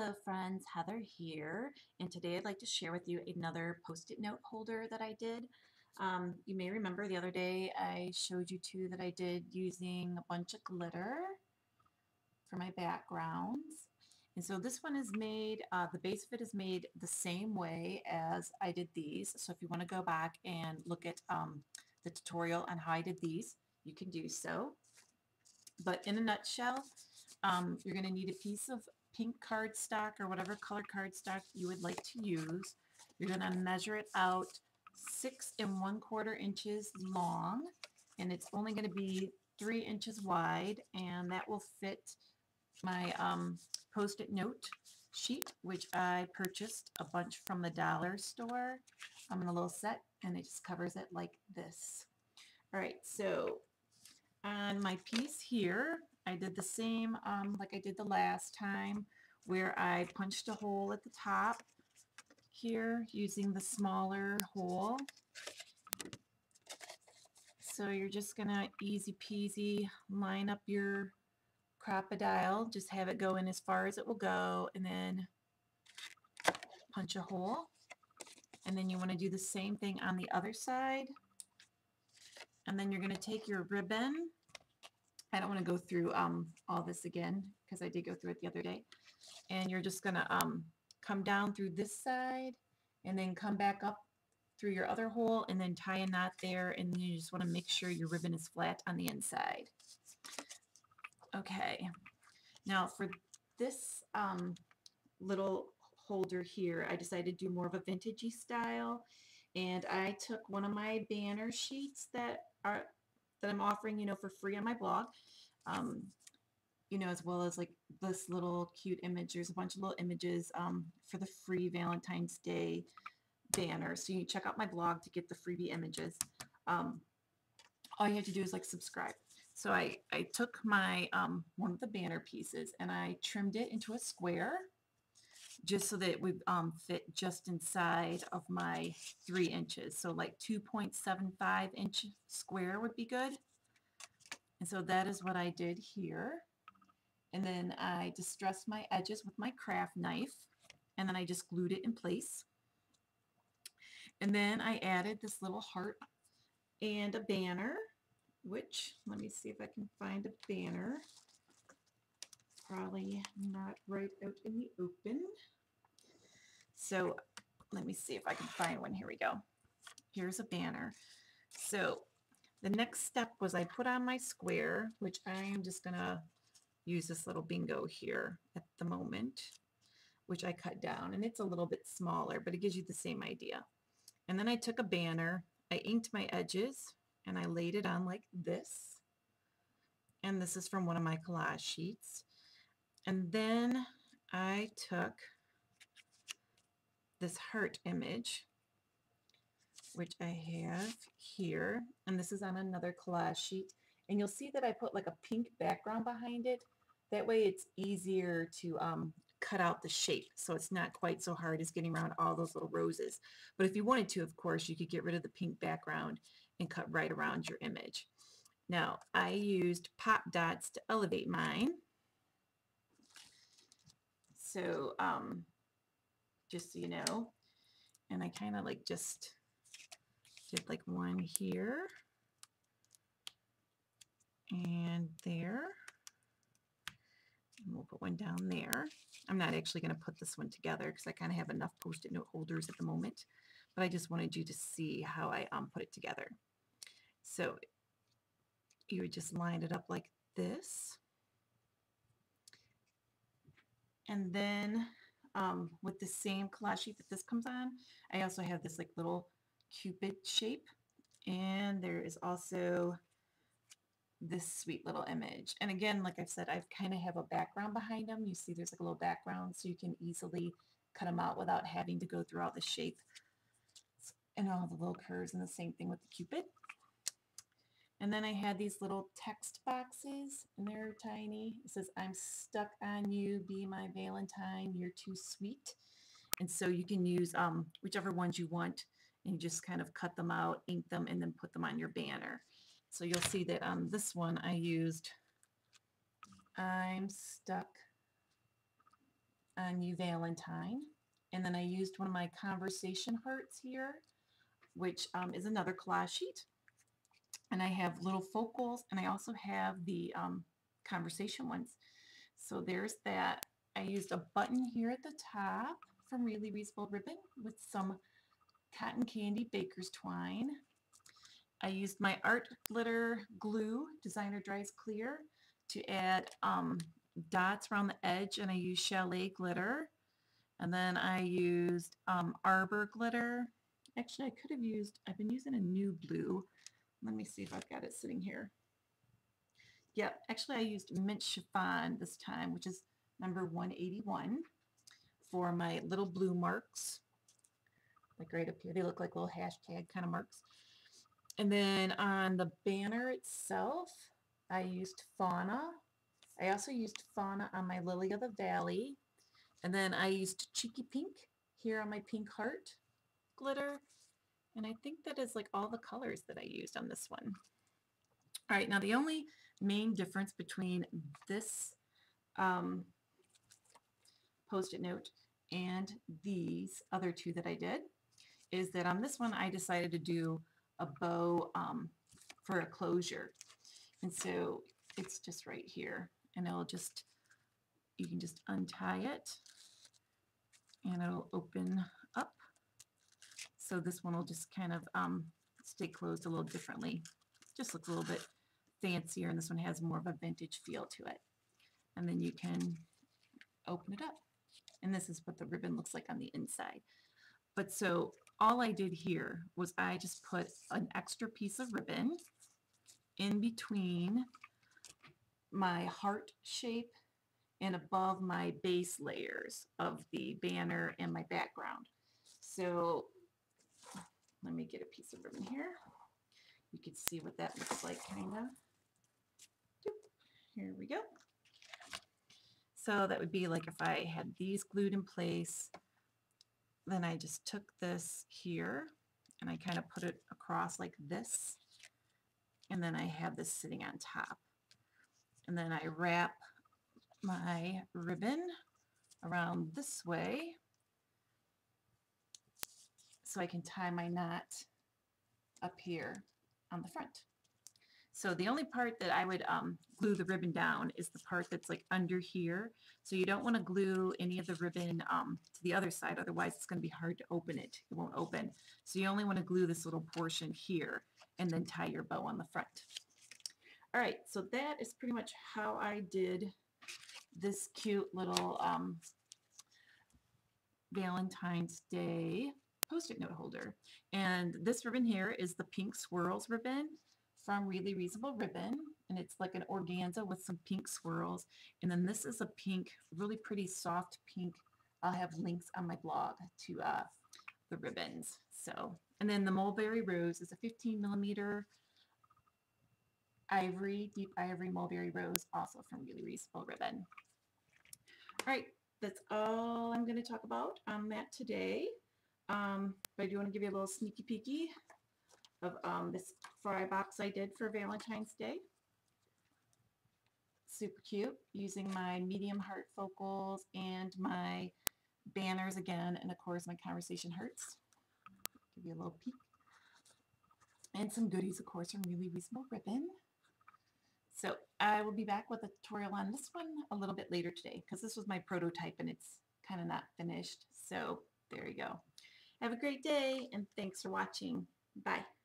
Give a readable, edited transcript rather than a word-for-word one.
Hello friends, Heather here, and today I'd like to share with you another post-it note holder that I did. You may remember the other day I showed you two that I did using a bunch of glitter for my backgrounds. And so this one is made, the base of it is made the same way as I did these. So if you want to go back and look at the tutorial on how I did these, you can do so. But in a nutshell, you're going to need a piece of pink cardstock or whatever color cardstock you would like to use. You're going to measure it out 6 1/4 inches long, and it's only going to be 3 inches wide, and that will fit my post-it note sheet, which I purchased a bunch from the dollar store. I'm in a little set, and it just covers it like this. All right, so on my piece here, I did the same like I did the last time, where I punched a hole at the top here using the smaller hole. So you're just going to easy peasy line up your crocodile, just have it go in as far as it will go, and then punch a hole. And then you want to do the same thing on the other side. And then you're going to take your ribbon. I don't want to go through all this again because I did go through it the other day. And you're just going to come down through this side and then come back up through your other hole and then tie a knot there. And then you just want to make sure your ribbon is flat on the inside. Okay. Now for this little holder here, I decided to do more of a vintagey style. And I took one of my banner sheets that I'm offering, you know, for free on my blog, you know, as well as like this little cute image. There's a bunch of little images for the free Valentine's Day banner. So you can check out my blog to get the freebie images. All you have to do is like subscribe. So I took my one of the banner pieces and I trimmed it into a square just so that it would fit just inside of my 3 inches. So like 2.75 inch square would be good. And so that is what I did here. And then I distressed my edges with my craft knife. And then I just glued it in place. And then I added this little heart and a banner, which, let me see if I can find a banner. Probably not right out in the open. So let me see if I can find one. Here we go. Here's a banner. So the next step was I put on my square, which I am just going to use this little bingo here at the moment, which I cut down. And it's a little bit smaller, but it gives you the same idea. And then I took a banner, I inked my edges, and I laid it on like this. And this is from one of my collage sheets. And then I took this heart image, which I have here, and this is on another collage sheet. And you'll see that I put like a pink background behind it. That way it's easier to cut out the shape, so it's not quite so hard as getting around all those little roses. But if you wanted to, of course, you could get rid of the pink background and cut right around your image. Now, I used pop dots to elevate mine. So just so you know, and I kind of like just did like one here and there, and we'll put one down there. I'm not actually going to put this one together because I kind of have enough post-it note holders at the moment, but I just wanted you to see how I put it together. So you would just line it up like this. And then with the same collage sheet that this comes on, I also have this like little cupid shape. And there is also this sweet little image. And again, like I've said, I've kind of have a background behind them. You see there's like a little background, so you can easily cut them out without having to go through all the shape and all the little curves, and the same thing with the cupid. And then I had these little text boxes, and they're tiny. It says, "I'm stuck on you, be my Valentine, you're too sweet." And so you can use whichever ones you want, and you just kind of cut them out, ink them, and then put them on your banner. So you'll see that on this one I used, "I'm stuck You Valentine. And then I used one of my Conversation Hearts here, which is another collage sheet. And I have little focals, and I also have the conversation ones. So there's that. I used a button here at the top from Really Reasonable Ribbon with some cotton candy baker's twine. I used my art glitter glue, Designer Dries Clear, to add dots around the edge, and I used Chalet glitter. And then I used Arbor glitter. Actually, I could have used, I've been using a nude blue. Let me see if I've got it sitting here. Yep, actually I used Mint Chiffon this time, which is number 181, for my little blue marks. Like right up here, they look like little hashtag kind of marks. And then on the banner itself, I used Fauna. I also used Fauna on my Lily of the Valley. And then I used Cheeky Pink here on my Pink Heart glitter. And I think that is like all the colors that I used on this one. All right, now the only main difference between this Post-it note and these other two that I did is that on this one I decided to do a bow for a closure. And so it's just right here, and it'll just, you can just untie it and it'll open up. So this one will just kind of stay closed a little differently. Just looks a little bit fancier, and this one has more of a vintage feel to it. And then you can open it up. And this is what the ribbon looks like on the inside. But so all I did here was I just put an extra piece of ribbon in between my heart shape and above my base layers of the banner and my background. So let me get a piece of ribbon here. You can see what that looks like, kind of. Here we go. So that would be like if I had these glued in place, then I just took this here and I kind of put it across like this, and then I have this sitting on top. And then I wrap my ribbon around this way so I can tie my knot up here on the front. So the only part that I would glue the ribbon down is the part that's like under here. So you don't want to glue any of the ribbon to the other side, otherwise it's going to be hard to open it. It won't open. So you only want to glue this little portion here and then tie your bow on the front. All right, so that is pretty much how I did this cute little Valentine's Day Post-it note holder. And this ribbon here is the Pink Swirls ribbon from Really Reasonable Ribbon, and it's like an organza with some pink swirls. And then this is a pink, really pretty soft pink. I'll have links on my blog to the ribbons. So, and then the Mulberry Rose is a 15mm ivory, deep ivory mulberry rose, also from Really Reasonable Ribbon. All right, that's all I'm going to talk about on that today. But I do want to give you a little sneaky peeky of this fry box I did for Valentine's Day. Super cute, using my medium heart focals and my banners again, and of course my conversation hearts. Give you a little peek. And some goodies, of course, from Really Reasonable Ribbon. So I will be back with a tutorial on this one a little bit later today, because this was my prototype and it's kind of not finished. So there you go. Have a great day, and thanks for watching. Bye.